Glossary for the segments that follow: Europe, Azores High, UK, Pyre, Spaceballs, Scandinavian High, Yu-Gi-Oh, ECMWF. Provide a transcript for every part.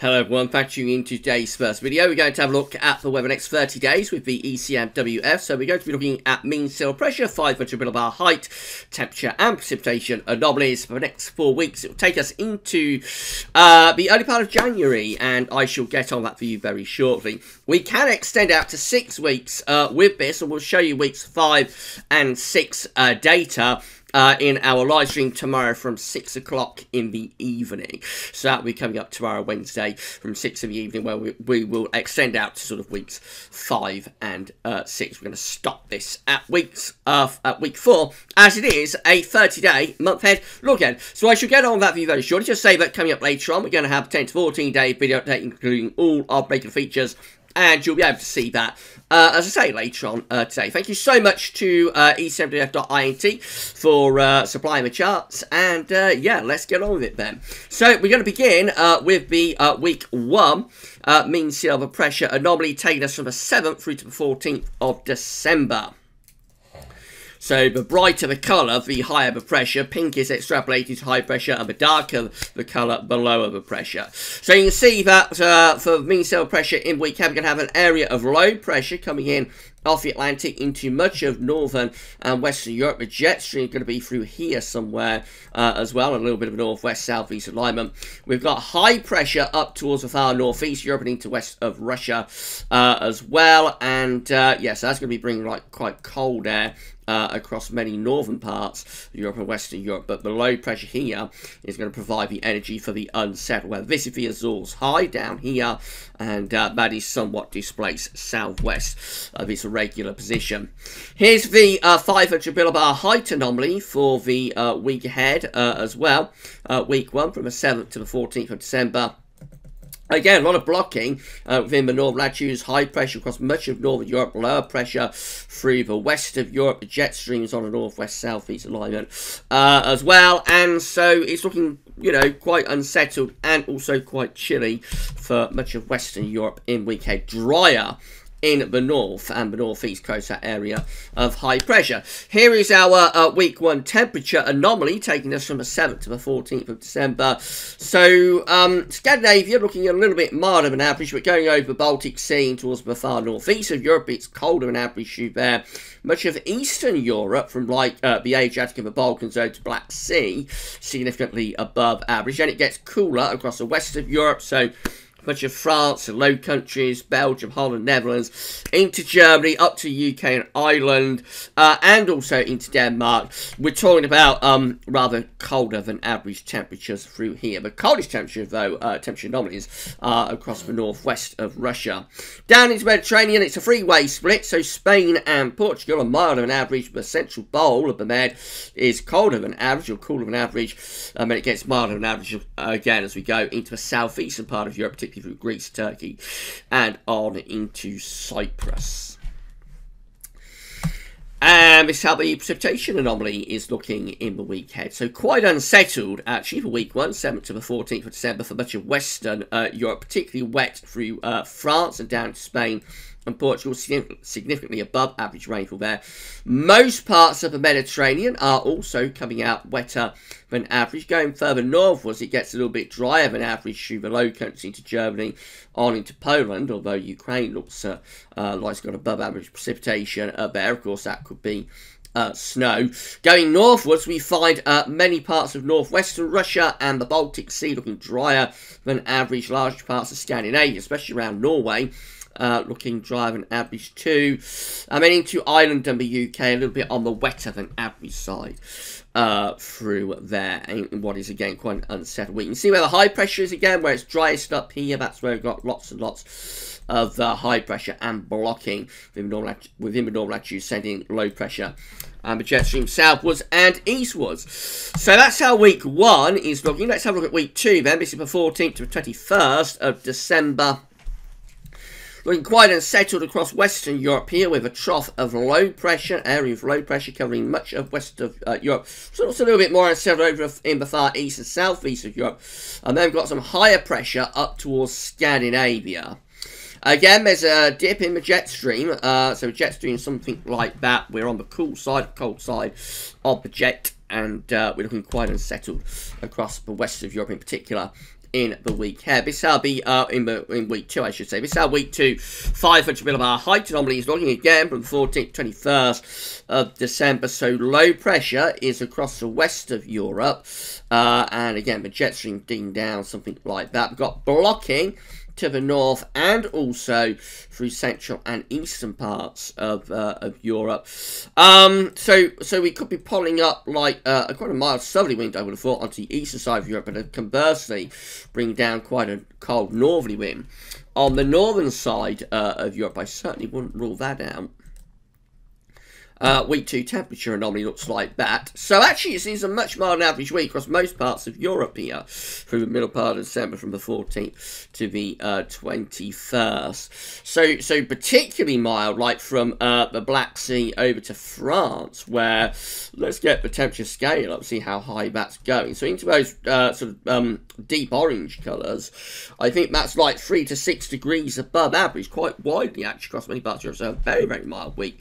Hello everyone, thanks for tuning in to today's first video. We're going to have a look at the weather next 30 days with the ECMWF. So we're going to be looking at mean sea pressure, 500 millibar height, temperature and precipitation anomalies for the next 4 weeks. It will take us into the early part of January, and I shall get on that for you very shortly. We can extend out to 6 weeks with this, and we'll show you weeks 5 and 6 data in our live stream tomorrow from 6 o'clock in the evening. So that will be coming up tomorrow, Wednesday, from 6 in the evening, where we will extend out to sort of weeks 5 and 6. We're going to stop this at week 4, as it is a 30-day month-head look-ahead. So I shall get on that for you very shortly. Just say that coming up later on, we're going to have a 10 to 14-day video update, including all our regular features, and you'll be able to see that, as I say, later on today. Thank you so much to ECMWF.int for supplying the charts, and yeah, let's get on with it then. So we're going to begin with the week 1 mean sea level pressure anomaly, taking us from the 7th through to the 14th of December. So the brighter the colour, the higher the pressure. Pink is extrapolated to high pressure, and the darker the colour, the lower the pressure. So you can see that for mean sea pressure in week 10, we're going to have an area of low pressure coming in off the Atlantic into much of northern and western Europe. The jet stream is going to be through here somewhere as well, and a little bit of a northwest-southeast alignment. We've got high pressure up towards the far northeast Europe and into west of Russia as well. And yeah, so that's going to be bringing like quite cold air across many northern parts of Europe and western Europe. But the low pressure here is going to provide the energy for the unsettled weather. This is the Azores High down here, and that is somewhat displaced southwest of its regular position. Here's the 500 millibar height anomaly for the week ahead as well. Week 1 from the 7th to the 14th of December. Again, a lot of blocking within the northern latitudes, high pressure across much of northern Europe, lower pressure through the west of Europe. The jet streams on a northwest-southeast alignment as well, and so it's looking, you know, quite unsettled and also quite chilly for much of western Europe in week eight. Drier in the north and the northeast coast, that area of high pressure. Here is our week 1 temperature anomaly, taking us from the 7th to the 14th of December. So Scandinavia looking a little bit milder than average, but going over the Baltic Sea towards the far northeast of Europe, it's colder than average through there. Much of Eastern Europe, from like the Adriatic and the Balkans over to Black Sea, significantly above average. And it gets cooler across the west of Europe, so much of France, the Low Countries, Belgium, Holland, Netherlands, into Germany, up to the UK and Ireland, and also into Denmark. We're talking about rather colder than average temperatures through here. The coldest temperature, though, temperature anomalies are across the northwest of Russia. Down into the Mediterranean, it's a three-way split, so Spain and Portugal are milder than average. The central bowl of the Med is colder than average, or cooler than average, and it gets milder than average again as we go into the southeastern part of Europe, particularly through Greece, Turkey, and on into Cyprus. And this is how the precipitation anomaly is looking in the week ahead. So quite unsettled, actually, for week 1, 7th to the 14th of December, for much of western Europe, particularly wet through France and down to Spain and Portugal, significantly above average rainfall there. Most parts of the Mediterranean are also coming out wetter than average. Going further northwards, it gets a little bit drier than average through the Low Countries into Germany, on into Poland, although Ukraine looks like it's got above average precipitation there. Of course, that could be snow. Going northwards, we find many parts of northwestern Russia and the Baltic Sea looking drier than average. Large parts of Scandinavia, especially around Norway, looking drier than average too. I mean, into Ireland and the UK, a little bit on the wetter than average side through there, and what is again quite an unsettled week. You can see where the high pressure is again, where it's driest up here. That's where we've got lots and lots of high pressure and blocking within the normal latitude, sending low pressure and the jet stream southwards and eastwards. So that's how week 1 is looking. Let's have a look at week 2 then. This is the 14th to the 21st of December. Looking quite unsettled across western Europe here, with a trough of low pressure, area of low pressure covering much of west of Europe. So it's a little bit more unsettled over in the far east and southeast of Europe. And then we've got some higher pressure up towards Scandinavia. Again, there's a dip in the jet stream. So a jet stream, something like that. We're on the cold side of the jet. And we're looking quite unsettled across the west of Europe in particular. in the week here. This will be in week 2, I should say. This is week 2, 500 millibar height anomaly is logging again from 14th to 21st of December. So low pressure is across the west of Europe. And again, the jet stream ding down, something like that. We've got blocking to the north and also through central and eastern parts of Europe. So we could be pulling up like quite a mild southerly wind, I would have thought, onto the eastern side of Europe, but conversely bring down quite a cold northerly wind on the northern side of Europe. I certainly wouldn't rule that out. Week 2 temperature anomaly looks like that. So actually it seems a much milder average week across most parts of Europe here through the middle part of December from the 14th to the 21st. So particularly mild, like from the Black Sea over to France, where let's get the temperature scale up, see how high that's going. So into those sort of deep orange colours, I think that's like 3 to 6 degrees above average, quite widely actually across many parts of Europe. So a very, very mild week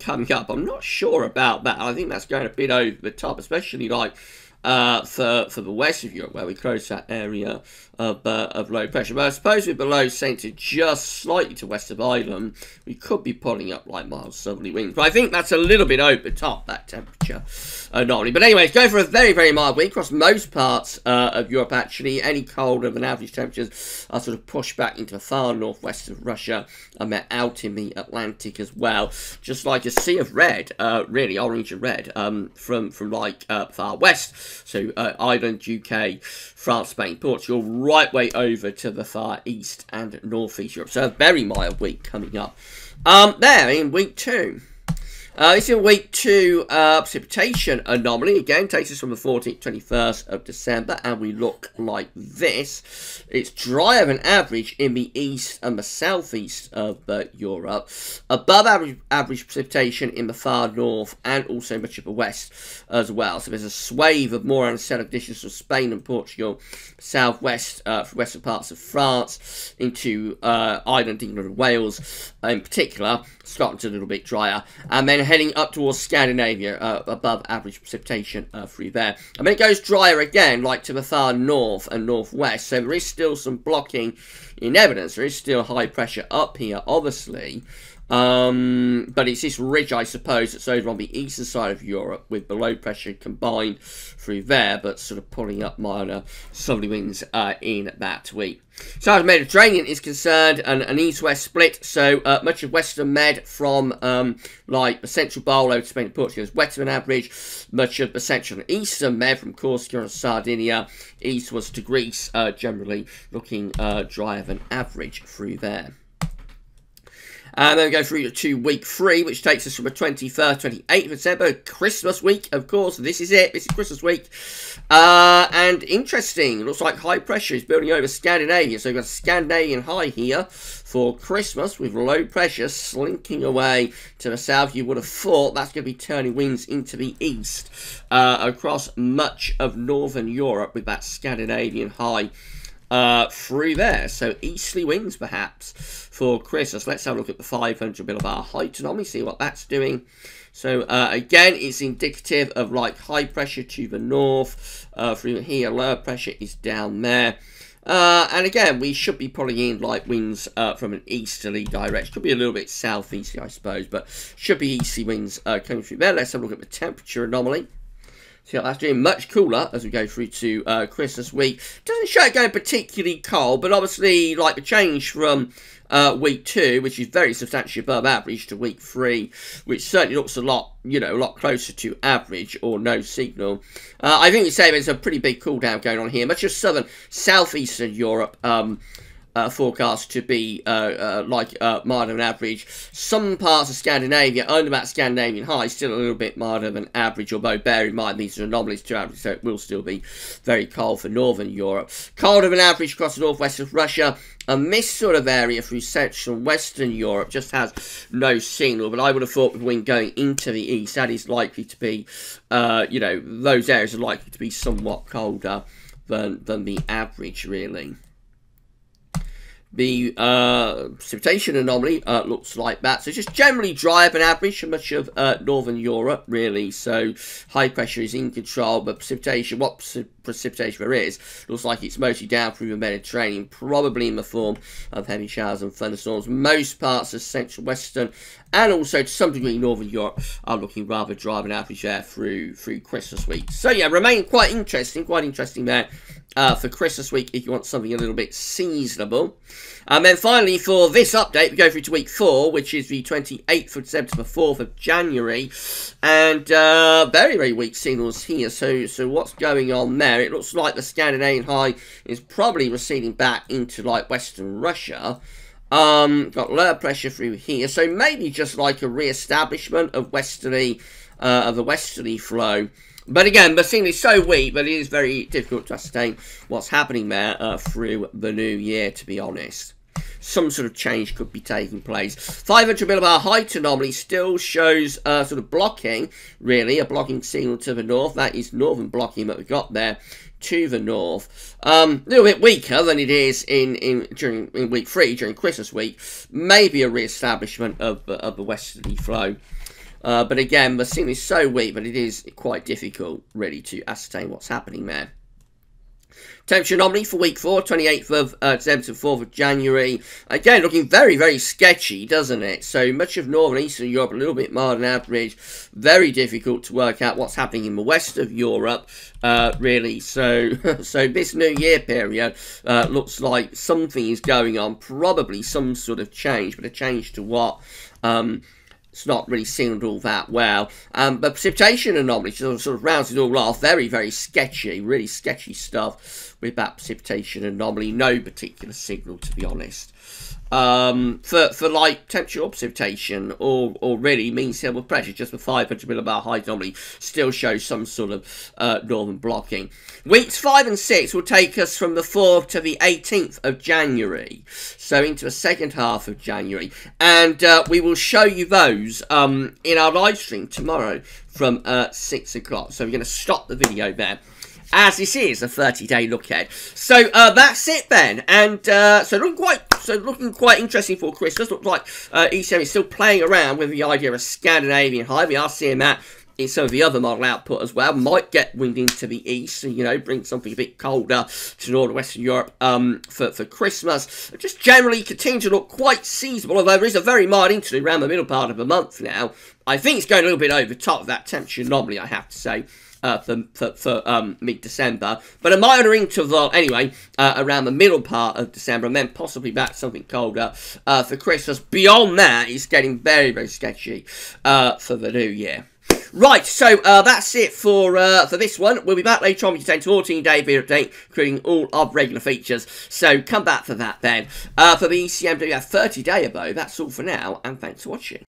coming up. I'm not sure about that. I think that's going a bit over the top, especially like for the west of Europe, where we close that area of low pressure. But I suppose we're below centre just slightly to west of Ireland. We could be pulling up like mild southerly winds. But I think that's a little bit over the top, that temperature anomaly. But anyway, it's going for a very, very mild week across most parts of Europe, actually. Any colder than average temperatures are sort of pushed back into the far northwest of Russia, and they're out in the Atlantic as well. Just like a sea of red, really, orange and red, from like far west. So Ireland, UK, France, Spain, Portugal, right way over to the far east and northeast Europe. So a very mild week coming up there in week 2. This is week 2 precipitation anomaly. Again, takes us from the 14th to 21st of December, and we look like this. It's drier than average in the east and the southeast of Europe. Above average precipitation in the far north and also much of the west as well. So there's a swathe of more unsettled conditions from Spain and Portugal, southwest, western parts of France, into Ireland, England and Wales in particular. Scotland's a little bit drier. And then heading up towards Scandinavia, above average precipitation through there. And then it goes drier again, like to the far north and northwest. So there is still some blocking in evidence. There is still high pressure up here, obviously. But it's this ridge, I suppose, that's over on the eastern side of Europe with the low pressure combined through there, but sort of pulling up minor southerly winds in that week. So as the Mediterranean is concerned, an east-west split, so much of western Med from like the central bowl over to Spain and Portugal is wetter than average. Much of the central and eastern Med from Corsica and Sardinia eastwards to Greece, generally looking drier than average through there. And then we go through to week 3, which takes us from the 21st, 28th of December, Christmas week, of course. This is it. This is Christmas week. And interesting, it looks like high pressure is building over Scandinavia. So we've got a Scandinavian high here for Christmas with low pressure slinking away to the south. You would have thought that's going to be turning winds into the east across much of northern Europe with that Scandinavian high through there. So easterly winds perhaps for Christmas. Let's have a look at the 500 millibar height anomaly, see what that's doing. So again, it's indicative of like high pressure to the north through here. Lower pressure is down there. And again, we should be pulling in light winds from an easterly direction. Could be a little bit southeasterly, I suppose, but should be easterly winds coming through there. Let's have a look at the temperature anomaly. So that's doing much cooler as we go through to Christmas week. Doesn't show it going particularly cold, but obviously like the change from week 2, which is very substantially above average, to week 3, which certainly looks a lot, you know, a lot closer to average or no signal. I think we say there's a pretty big cool down going on here. Much of southern, southeastern Europe forecast to be like milder than average. Some parts of Scandinavia, under that Scandinavian high, still a little bit milder than average, although bear in mind these are anomalies to average, so it will still be very cold for northern Europe. Colder than average across the northwest of Russia, and this sort of area through central and western Europe just has no signal, but I would have thought with wind going into the east, that is likely to be, you know, those areas are likely to be somewhat colder than the average, really. The precipitation anomaly looks like that. So just generally dry of an average for much of northern Europe, really. So high pressure is in control, but precipitation, what precipitation there is, looks like it's mostly down through the Mediterranean, probably in the form of heavy showers and thunderstorms. Most parts of central western and also to some degree northern Europe are looking rather dry of an average there through Christmas week. So yeah, remain quite interesting there. For Christmas week, if you want something a little bit seasonable. And then finally, for this update, we go through to week 4, which is the 28th of December to the 4th of January. And very, very weak signals here. So what's going on there? It looks like the Scandinavian High is probably receding back into, like, Western Russia. Got lower pressure through here. So maybe just, like, a re-establishment of the westerly flow. But again, the signal is so weak that it is very difficult to ascertain what's happening there through the new year, to be honest. Some sort of change could be taking place. 500 millibar height anomaly still shows sort of blocking, really, a blocking signal to the north. That is northern blocking that we've got there to the north. A little bit weaker than it is during week 3, during Christmas week. Maybe a re-establishment of the westerly flow. But again, the signal is so weak, but it is quite difficult, really, to ascertain what's happening there. Temperature anomaly for week 4, 28th of December to 4th of January. Again, looking very, very sketchy, doesn't it? So much of northern eastern Europe, a little bit milder than average. Very difficult to work out what's happening in the west of Europe, really. So this new year period looks like something is going on. Probably some sort of change, but a change to what? It's not really signaled all that well. But precipitation anomaly sort of rounds it all off. Very, very sketchy. Really sketchy stuff with that precipitation anomaly. No particular signal, to be honest. For like temperature or precipitation or really mean thermal pressure, just the 500 millibar high anomaly still shows some sort of northern blocking. Weeks 5 and 6 will take us from the 4th to the 18th of January, so into the second half of January, and we will show you those in our live stream tomorrow from 6 o'clock. So we're going to stop the video there, as this is a 30-day look ahead. So that's it then, and so looking quite interesting for Christmas. Looks like ECM is still playing around with the idea of a Scandinavian high. We are seeing that in some of the other model output as well. Might get wind into the east, and, you know, bring something a bit colder to northern Western Europe for Christmas. Just generally continue to look quite seasonable, although there is a very mild interlude around the middle part of the month now. I think it's going a little bit over top of that temperature anomaly, I have to say. For mid-December, but a minor interval anyway around the middle part of December, and then possibly back something colder for Christmas. Beyond that, it's getting very, very sketchy for the new year. Right, so that's it for this one. We'll be back later on with your 10 to 14-day video update, including all of regular features. So come back for that then. For the ECMWF 30-day abode, that's all for now, and thanks for watching.